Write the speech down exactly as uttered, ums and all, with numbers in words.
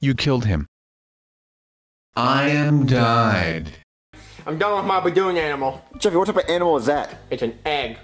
You killed him. I am dyed. I'm done with my baboon animal. Jeffy, what type of animal is that? It's an egg.